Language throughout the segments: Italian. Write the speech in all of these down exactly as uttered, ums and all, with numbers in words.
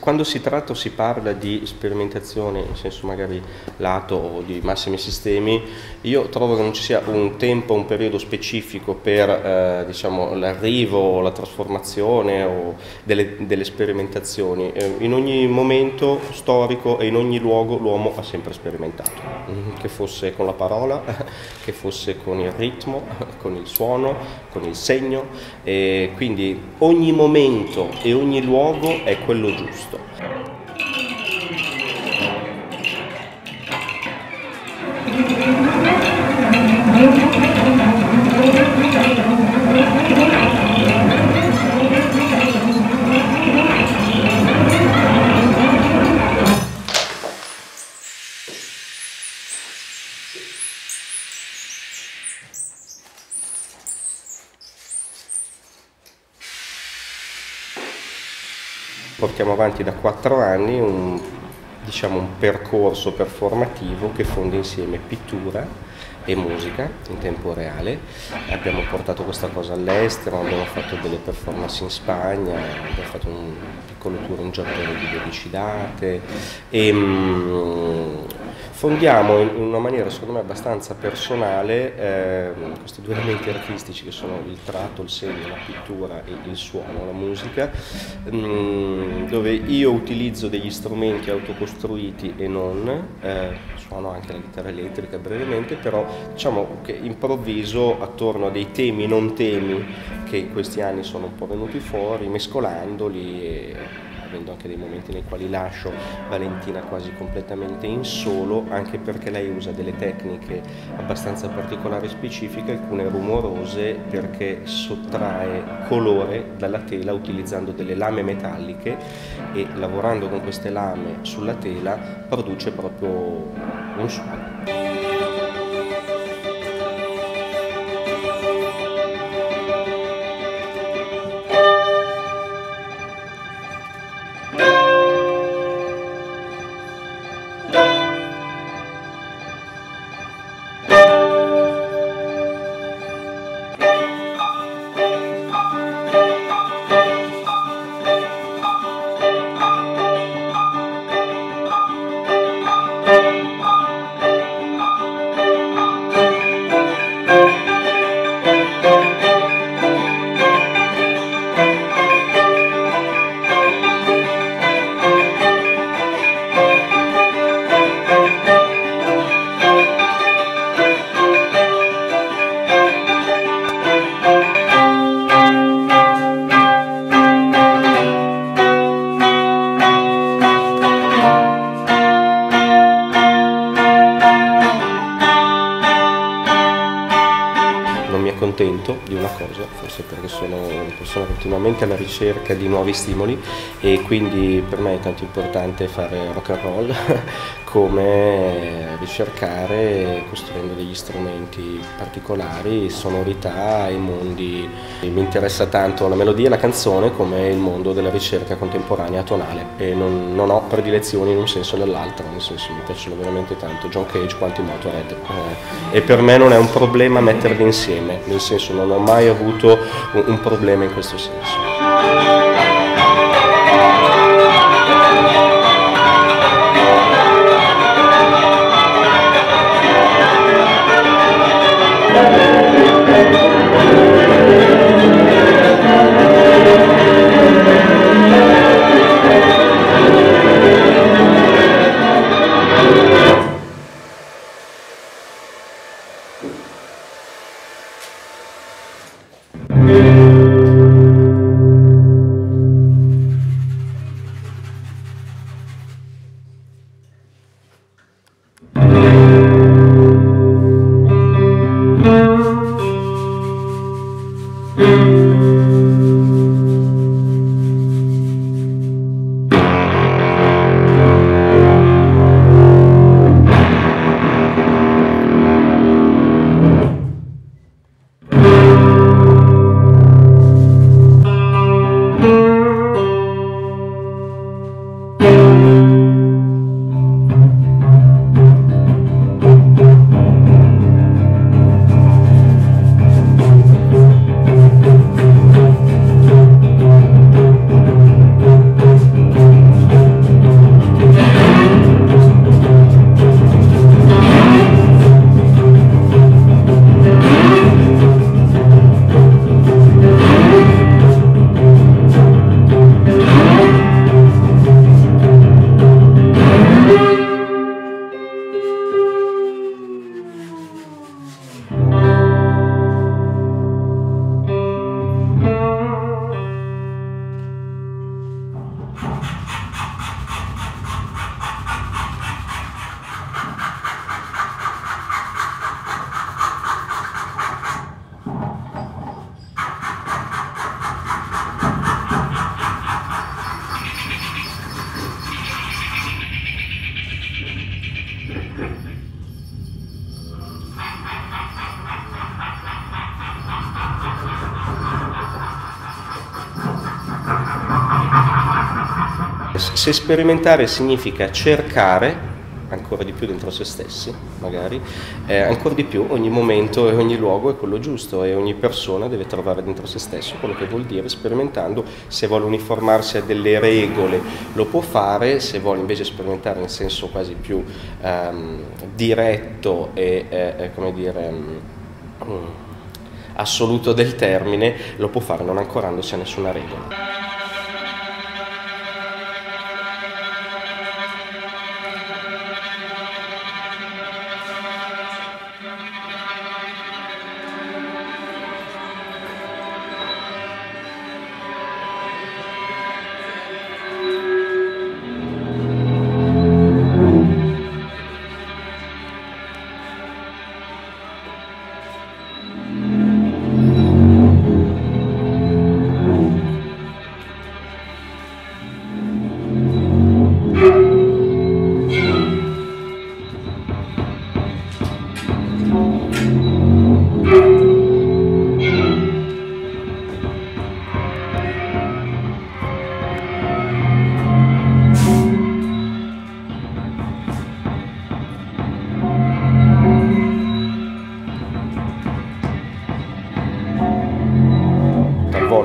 Quando si tratta si parla di sperimentazione, in senso magari lato o di massimi sistemi, io trovo che non ci sia un tempo, un periodo specifico per eh, diciamo, l'arrivo o la trasformazione o delle, delle sperimentazioni. Eh, in ogni momento storico e in ogni luogo l'uomo ha sempre sperimentato, che fosse con la parola, che fosse con il ritmo, con il suono, con il segno, e quindi ogni momento e ogni luogo è quello giusto. Portiamo avanti da quattro anni un, diciamo, un percorso performativo che fonde insieme pittura e musica in tempo reale. Abbiamo portato questa cosa all'estero, abbiamo fatto delle performance in Spagna, abbiamo fatto un piccolo tour in Giappone di dodici date e mh, fondiamo in una maniera secondo me abbastanza personale eh, questi due elementi artistici che sono il tratto, il segno, la pittura e il suono, la musica, mh, dove io utilizzo degli strumenti autocostruiti e non, eh, suono anche la chitarra elettrica brevemente, però diciamo che improvviso attorno a dei temi non temi che in questi anni sono un po' venuti fuori, mescolandoli e avendo anche dei momenti nei quali lascio Valentina quasi completamente in solo, anche perché lei usa delle tecniche abbastanza particolari e specifiche, alcune rumorose, perché sottrae colore dalla tela utilizzando delle lame metalliche e lavorando con queste lame sulla tela produce proprio un suono. Contento di una cosa, forse perché sono una persona continuamente alla ricerca di nuovi stimoli e quindi per me è tanto importante fare rock and roll come ricercare costruendo degli strumenti particolari, sonorità e mondi. Mi interessa tanto la melodia e la canzone come il mondo della ricerca contemporanea tonale e non, non ho predilezioni in un senso o nell'altro, nel senso mi piacciono veramente tanto John Cage quanto i Motorhead eh, e per me non è un problema metterli insieme. Nel senso, non ho mai avuto un problema in questo senso. Se sperimentare significa cercare ancora di più dentro se stessi, magari, eh, ancora di più ogni momento e ogni luogo è quello giusto e ogni persona deve trovare dentro se stesso quello che vuol dire sperimentando. Se vuole uniformarsi a delle regole lo può fare, se vuole invece sperimentare in senso quasi più ehm, diretto e eh, come dire, ehm, assoluto del termine, lo può fare non ancorandosi a nessuna regola.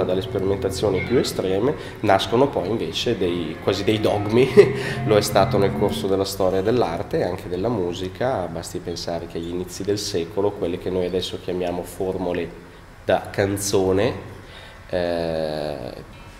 Dalle sperimentazioni più estreme nascono poi invece dei, quasi dei dogmi, lo è stato nel corso della storia dell'arte e anche della musica, basti pensare che agli inizi del secolo quelle che noi adesso chiamiamo formule da canzone eh,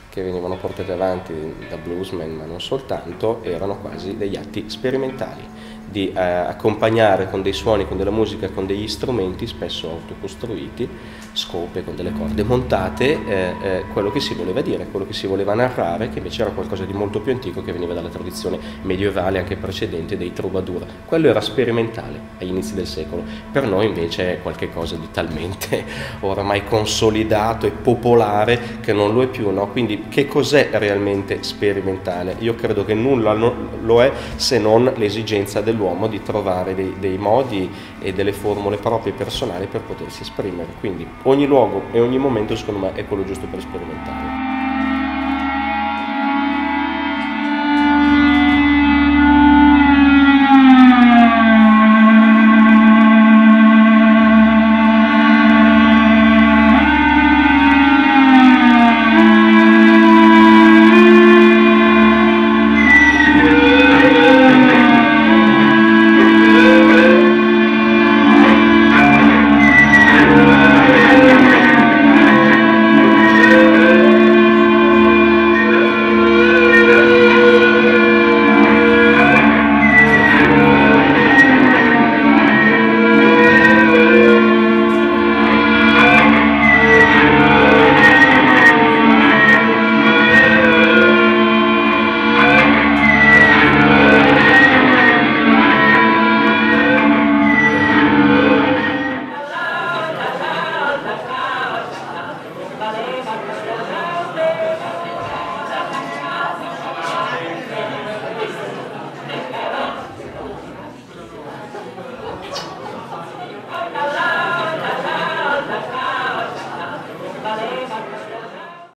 che venivano portate avanti da bluesmen ma non soltanto, erano quasi degli atti sperimentali di eh, accompagnare con dei suoni, con della musica, con degli strumenti spesso autocostruiti, scope con delle corde montate, eh, eh, quello che si voleva dire, quello che si voleva narrare, che invece era qualcosa di molto più antico che veniva dalla tradizione medievale anche precedente dei troubadour. Quello era sperimentale agli inizi del secolo, per noi invece è qualcosa di talmente oramai consolidato e popolare che non lo è più, no? Quindi che cos'è realmente sperimentale? Io credo che nulla lo è se non l'esigenza del l'uomo di trovare dei, dei modi e delle formule proprie personali per potersi esprimere, quindi ogni luogo e ogni momento secondo me è quello giusto per sperimentare.